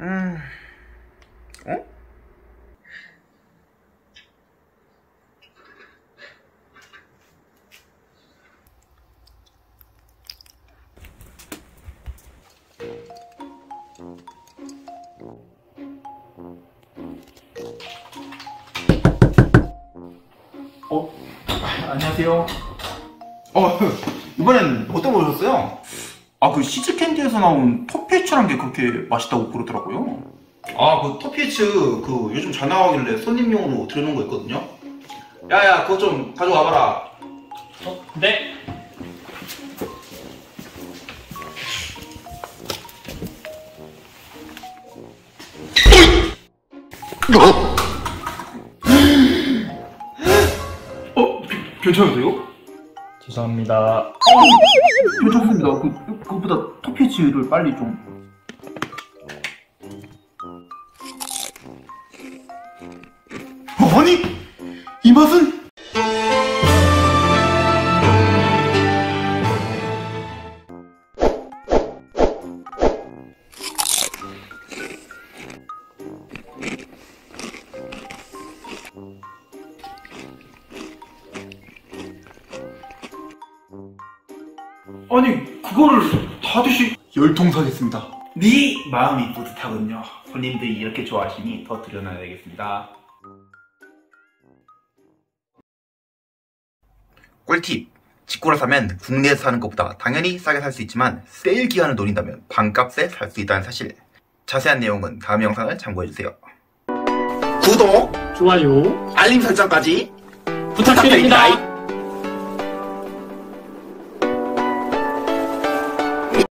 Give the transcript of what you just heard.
어? 어? 안녕하세요. 이번엔 어떤 거 오셨어요? 아, 그 시즈캔디에서 나온 토피에츠라는 게 그렇게 맛있다고 그러더라고요. 아, 그 토피에츠 그 요즘 잘 나가길래 손님용으로 들여놓은 거 있거든요. 야야, 그거 좀 가져와봐라. 네. 괜찮으세요? 죄송합니다. 괜찮습니다. 그것보다 토피에츠를 빨리 좀. 아니! 이 맛은? 아니, 그거를 다 드시... 10통 사겠습니다. 네 마음이 뿌듯하군요. 손님들이 이렇게 좋아하시니 더 들여놔야 되겠습니다. 꿀팁! 직구를 사면 국내에서 사는 것보다 당연히 싸게 살 수 있지만 세일 기간을 노린다면 반값에 살 수 있다는 사실. 자세한 내용은 다음 영상을 참고해주세요. 구독! 좋아요! 알림 설정까지 부탁드립니다!